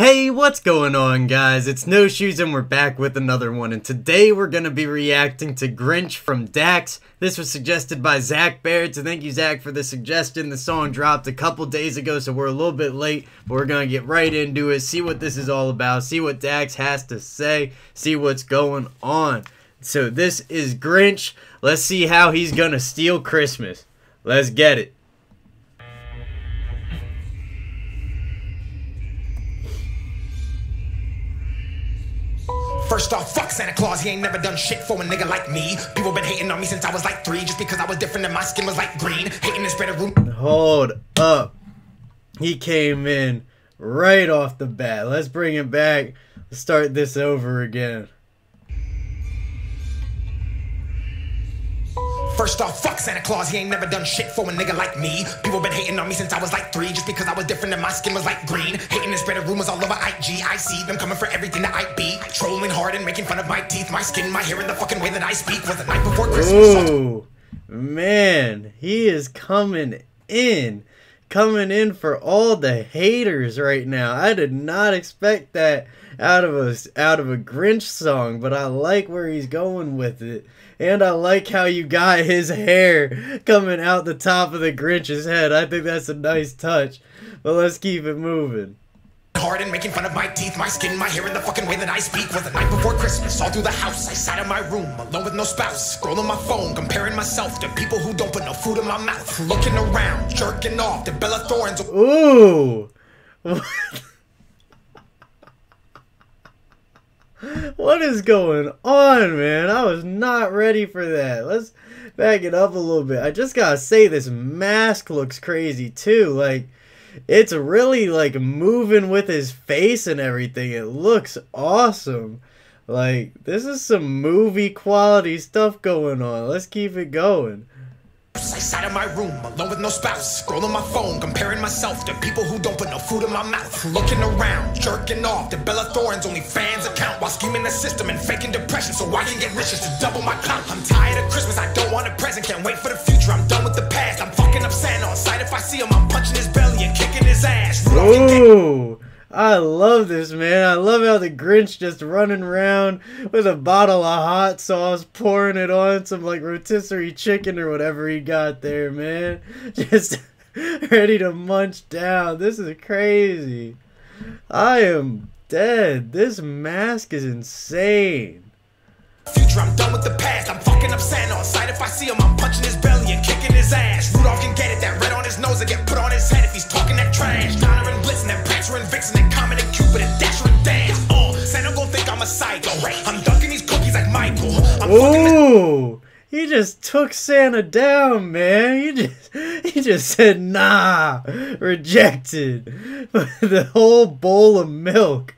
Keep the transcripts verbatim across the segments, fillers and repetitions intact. Hey, what's going on, guys? It's No Shoes and we're back with another one, and today we're going to be reacting to Grinch from Dax. This was suggested by Zach Barrett, so thank you, Zach, for the suggestion. The song dropped a couple days ago, so we're a little bit late, but we're going to get right into it, see what this is all about, see what Dax has to say, see what's going on. So this is Grinch. Let's see how he's going to steal Christmas. Let's get it. First off, fuck Santa Claus, he ain't never done shit for a nigga like me. People been hating on me since I was like three, just because I was different and my skin was like green. Hating this better room. Hold up. He came in right off the bat. Let's bring it back. Let's start this over again. First off, fuck Santa Claus, he ain't never done shit for a nigga like me. People been hating on me since I was like three, just because I was different and my skin was like green. Hating and spreading rumors all over I G, I see them coming for everything that I be. Trolling hard and making fun of my teeth, my skin, my hair, and the fucking way that I speak. Was the night before Christmas. Oh, man, he is coming in. Coming in for all the haters right now. I did not expect that out of a out of a Grinch song, but I like where he's going with it, and I like how you got his hair coming out the top of the Grinch's head. I think that's a nice touch, but let's keep it moving. Hard and making fun of my teeth, my skin, my hair, and the fucking way that I speak. Was the night before Christmas, all through the house, I sat in my room, alone with no spouse, scrolling my phone, comparing myself to people who don't put no food in my mouth, looking around, jerking off to Bella Thorne's. Ooh. What is going on, man? I was not ready for that. Let's back it up a little bit. I just gotta say, this mask looks crazy too. Like, it's really like moving with his face and everything. It looks awesome. Like, this is some movie quality stuff going on. Let's keep it going. I sat in my room, alone with no spouse, scrolling my phone, comparing myself to people who don't put no food in my mouth, looking around, jerking off to Bella Thorne's OnlyFans account, while scheming the system and faking depression so I can get riches to double my count. I'm tired of Christmas, I don't want a present, can't wait for the future, I'm done with the past. I'm fucking up Santa on sight, if I see him I'm punching his belly and kicking his ass. Ooh, I love this, man. I love how the Grinch just running around with a bottle of hot sauce, pouring it on some like rotisserie chicken or whatever he got there, man. Just ready to munch down. This is crazy. I am dead. This mask is insane. Future, I'm done with the past. I'm fucking up Santa on sight. If I see him, I'm punching his belly and kicking his ass. Rudolph can get it, that red on his nose, and get put on his head if he's talking that trash. Donner and Blitzen and Patcher and Vixen and Comet and Cupid and Dasher and Dance. Oh, Santa gon' think I'm a psycho. I'm dunking these cookies like Michael. I'm Ooh, he just took Santa down, man. He just he just said nah, rejected. The whole bowl of milk.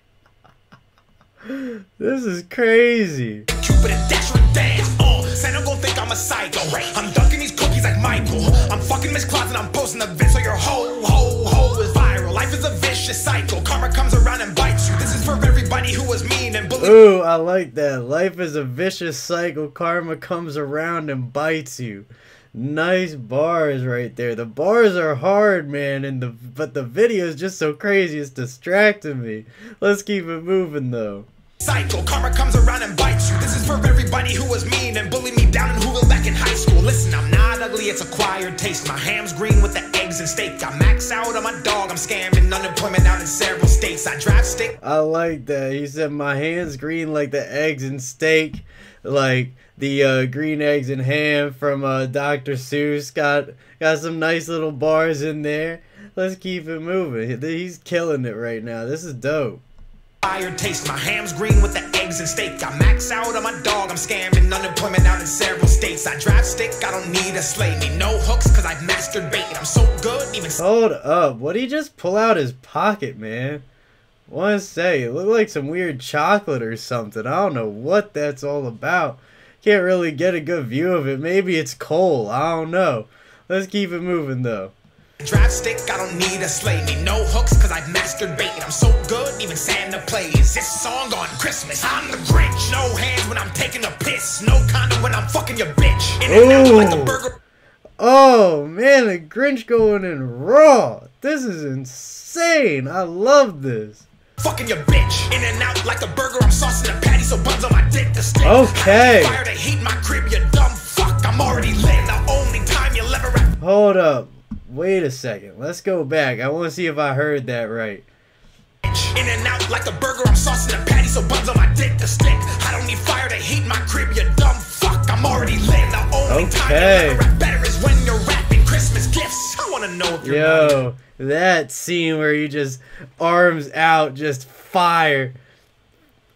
This is crazy. Cupid and Dasher and Dance. Oh, Santa gon' think I'm a psycho. I'm dunking these cookies like Michael. I'm fucking Miss Claus and I'm posting the vid so your whole, whole, whole is viral. Life is a vicious cycle. Karma comes around and bites you. This is for everybody who was mean and bullied. Ooh, I like that. Life is a vicious cycle. Karma comes around and bites you. Nice bars right there. The bars are hard, man, and the but the video is just so crazy. It's distracting me. Let's keep it moving though. Cycle, karma comes around and bites you. This is for everybody who was mean and bullied me down and who will back in high school. Listen, I'm not ugly, it's acquired taste. My ham's green with the eggs and steak. I max out on my dog, I'm scamming unemployment out in several states. I drive stick. I like that. He said my hand's green like the eggs and steak. Like the uh, green eggs and ham from uh, Doctor Seuss. Got, got some nice little bars in there. Let's keep it moving. He's killing it right now. This is dope. Fire taste, my ham's green with the eggs and steak. I max out on my dog, I'm scamming unemployment out in several states. I drive stick, I don't need a sleigh. Need no hooks, cause I've mastered bait. I'm so good, even. Hold up, what'd he just pull out his pocket, man? One say, it looked like some weird chocolate or something. I don't know what that's all about. Can't really get a good view of it. Maybe it's coal, I don't know. Let's keep it moving though. Drive stick, I don't need a sleigh. Need no hooks, cause I've mastered bait. I'm so good, even Santa plays this song on Christmas. I'm the Grinch. No hands when I'm taking a piss. No condom when I'm fucking your bitch. In and out like a burger. Oh man, the Grinch going in raw. This is insane. I love this. fucking your bitch. In and out like a burger, I'm saucing a patty, so buns on my dick to stick. Okay. Fire to heat my crib, you dumb fuck. I'm already lit. The only time you'll ever. Hold up. Wait a second. Let's go back. I want to see if I heard that right. In and out like a burger, I'm saucing a patty, so buns on my dick to stick. I don't need fire to heat my crib, you dumb fuck. I'm already lit. The only okay. time you'll ever rap better is when you're wrapping Christmas gifts. I want to know if you're. Yo. That scene where you just arms out, just fire.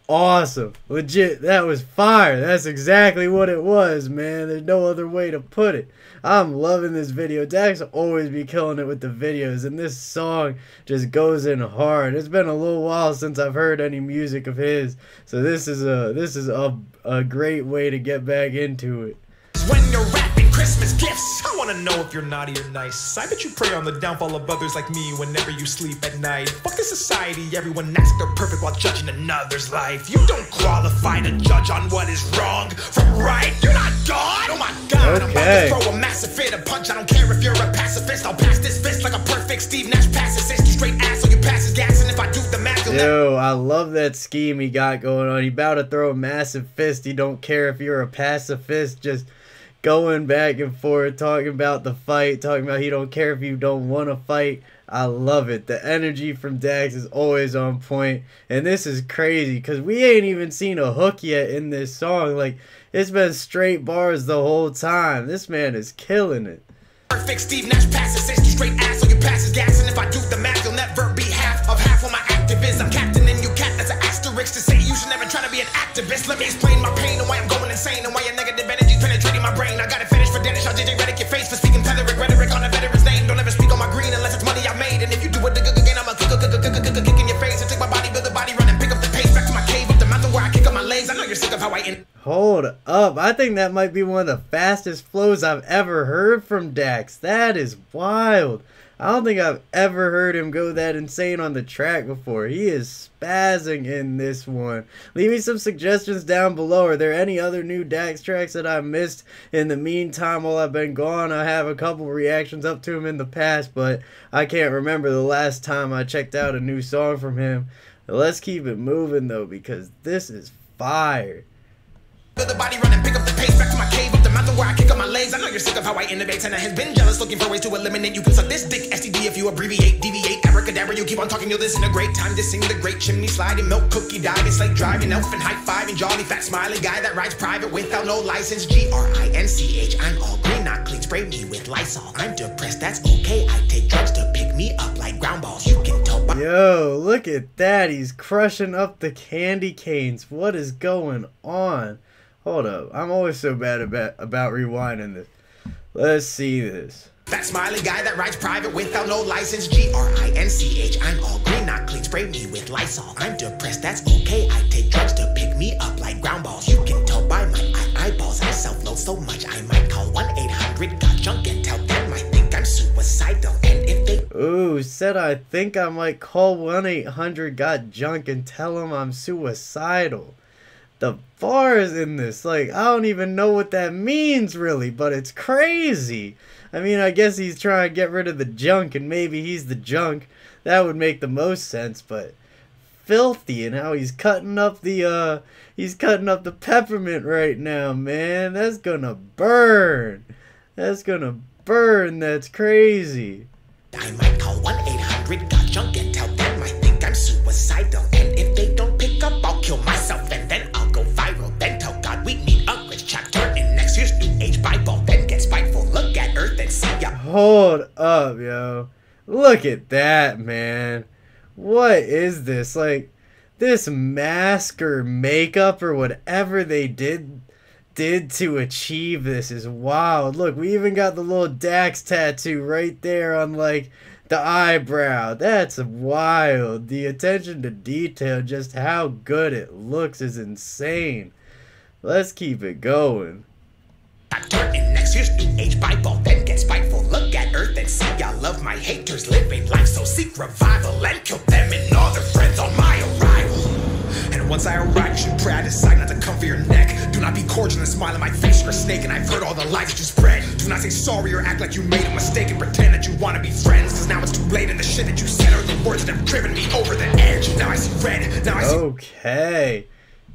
Awesome. Legit, that was fire. That's exactly what it was, man. There's no other way to put it. I'm loving this video. Dax will always be killing it with the videos, and this song just goes in hard. It's been a little while since I've heard any music of his, so this is a this is a, a great way to get back into it. When you're wrapping Christmas gifts, I want to know if you're naughty or nice. I bet you prey on the downfall of others like me whenever you sleep at night. Fuck this society, everyone acts they're perfect while judging another's life. You don't qualify to judge on what is wrong from right. You're not God. Oh my God, okay. I'm about to throw a massive fit, a punch. I don't care if you're a pacifist. I'll pass this fist like a perfect Steve Nash passes his straight ass, so you pass his gas. And if I do the math, yo, I love that scheme he got going on. He about to throw a massive fist. He don't care if you're a pacifist. Just going back and forth, talking about the fight, talking about he don't care if you don't want to fight. I love it. The energy from Dax is always on point. And this is crazy because we ain't even seen a hook yet in this song. Like, it's been straight bars the whole time. This man is killing it. Perfect Steve Nash passes his straight ass, so you pass his gas. And if I do the math, you'll never be half of half of my activism. Captain and you cat, that's an asterisk to say you should never try to be an activist. Let me explain my pain and why I'm going insane and why your negative energy penetrating my brain. I got it finished for Dennis. I'll J J Reddick your face for speaking pedderic rhetoric on a veteran's name. Don't ever speak on my green unless it's money I made. And if you do it again, I'm a kick in your face. And take my body, build the body, run and pick up the pace. Back to my cave, up the mountain where I kick up my legs. I know you're sick of how I end. Hold up. I think that might be one of the fastest flows I've ever heard from Dax. That is wild. I don't think I've ever heard him go that insane on the track before. He is spazzing in this one. Leave me some suggestions down below. Are there any other new Dax tracks that I missed? In the meantime, while I've been gone, I have a couple reactions up to him in the past, but I can't remember the last time I checked out a new song from him. Let's keep it moving, though, because this is fire. The body running, pick up the pace, back to my cave. Where I kick up my legs, I know you're sick of how I innovate, and I have been jealous, looking for ways to eliminate. You can suck this dick, S T D if you abbreviate, deviate, abracadabra. You keep on talking, you'll listen a great time to sing the great chimney sliding, milk cookie diving, slate driving, elf and high fiving, jolly fat smiling guy that rides private without no license. G R I N C H. I'm all green, not clean. Spray me with Lysol. I'm depressed, that's okay. I take drugs to pick me up like ground balls. You can tell. Yo, look at that! He's crushing up the candy canes. What is going on? Hold up, I'm always so bad about, about rewinding this. Let's see this. That smiling guy that rides private without no license. G R I N C H. I'm all green, not clean. Spray me with Lysol. I'm depressed, that's okay. I take drugs to pick me up like ground balls. You can tell by my eye eyeballs. I self-loathe so much I might call one eight hundred got junk and tell them I think I'm suicidal. And if they... Ooh, said I think I might call one eight hundred got junk and tell them I'm suicidal. The bars in this, like, I don't even know what that means really, but it's crazy. I mean, I guess he's trying to get rid of the junk, and maybe he's the junk. That would make the most sense, but filthy, and how he's cutting up the uh he's cutting up the peppermint right now, man. That's gonna burn. That's gonna burn. That's crazy. I might call one eight hundred got junk and tell them I think I'm suicidal, and if they don't pick up, I'll kill myself and then I'll go viral. Then tell God we need a Grinch chapter in next year's New Age Bible. Then get spiteful, look at Earth and see ya. Hold up, yo. Look at that, man. What is this? Like, this mask or makeup or whatever they did did to achieve this is wild. Look, we even got the little Dax tattoo right there on, like, the eyebrow. That's wild. The attention to detail, just how good it looks, is insane. Let's keep it going. Doctor in next year's New Age Bible, then get spiteful. Look at Earth and see y'all love my haters living life, so seek revival and kill them and all their friends on my arrival. And once I arrive, you should pray I decide not to come for your neck. Do not I be cordial and smile in my face. You're a snake and I've heard all the lies that you spread. Do not say sorry or act like you made a mistake and pretend that you want to be friends, cause now it's too late and the shit that you said are the words that have driven me over the edge. Now I see red, now I see... Okay,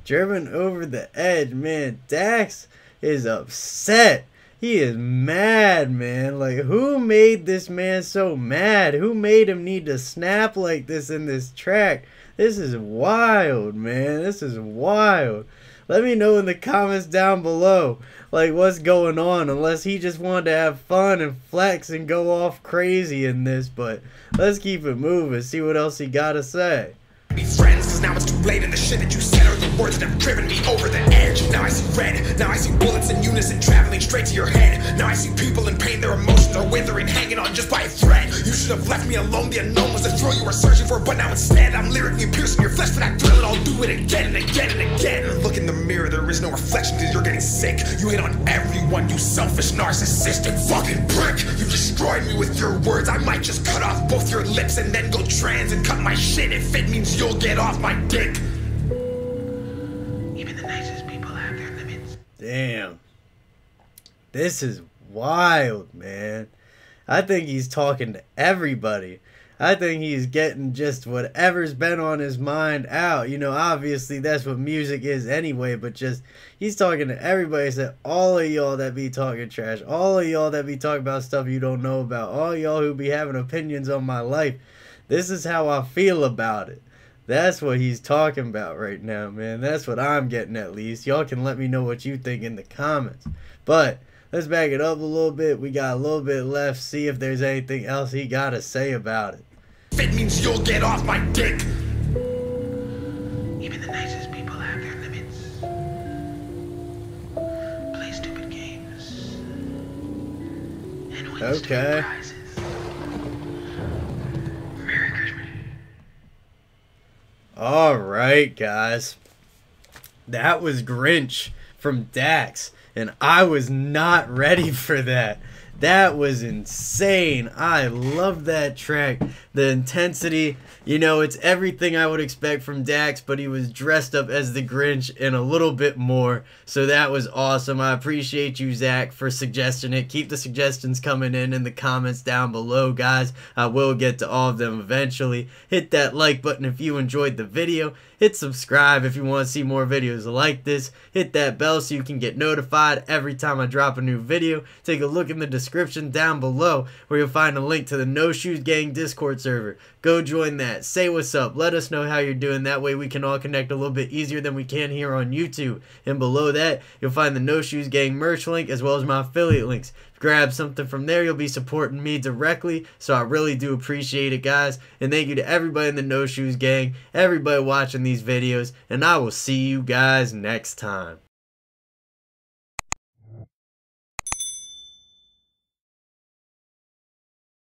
driven over the edge, man. Dax is upset. He is mad, man. Like, who made this man so mad? Who made him need to snap like this in this track? This is wild, man. This is wild. Let me know in the comments down below, like, what's going on. Unless he just wanted to have fun and flex and go off crazy in this. But let's keep it moving. See what else he got to say. Be friends, cause now it's too late and the shit that you said are the words that have driven me over the edge. Now I see red, now I see bullets in unison traveling straight to your head. Now I see people in pain, their emotions are withering, hanging on just by a thread. You should have left me alone, the unknown was the thrill you were searching for. But now instead, I'm lyrically piercing your flesh for that thrill, and I'll do it again and again and again. Look in the mirror, there is no reflection, cause you're getting sick. You hit on everyone, you selfish, narcissistic fucking prick. You destroyed me with your words, I might just cut off both your lips and then go trans and cut my shit if it means you. You'll get off my dick. Even the nicest people have their limits. Damn. This is wild, man. I think he's talking to everybody. I think he's getting just whatever's been on his mind out. You know, obviously that's what music is anyway, but just he's talking to everybody. He said, all of y'all that be talking trash, all of y'all that be talking about stuff you don't know about, all y'all who be having opinions on my life, this is how I feel about it. That's what he's talking about right now, man. That's what I'm getting, at least. Y'all can let me know what you think in the comments. But let's back it up a little bit. We got a little bit left. See if there's anything else he got to say about it. It means you'll get off my dick. Even the nicest people have their limits. Play stupid games. And win stupid prizes. Alright, guys, that was Grinch from Dax, and I was not ready for that. That was insane. I love that track. The intensity, you know, it's everything I would expect from Dax, but he was dressed up as the Grinch and a little bit more, so that was awesome. I appreciate you, Zach, for suggesting it. Keep the suggestions coming in in the comments down below, guys. I will get to all of them eventually. Hit that like button if you enjoyed the video. Hit subscribe if you want to see more videos like this. Hit that bell so you can get notified every time I drop a new video. Take a look in the description down below where you'll find a link to the No Shoes Gang Discord server. Server. Go join that. Say what's up. Let us know how you're doing. That way we can all connect a little bit easier than we can here on YouTube. And below that, you'll find the No Shoes Gang merch link as well as my affiliate links. Grab something from there, you'll be supporting me directly, so I really do appreciate it, guys. And thank you to everybody in the No Shoes Gang, everybody watching these videos, and I will see you guys next time.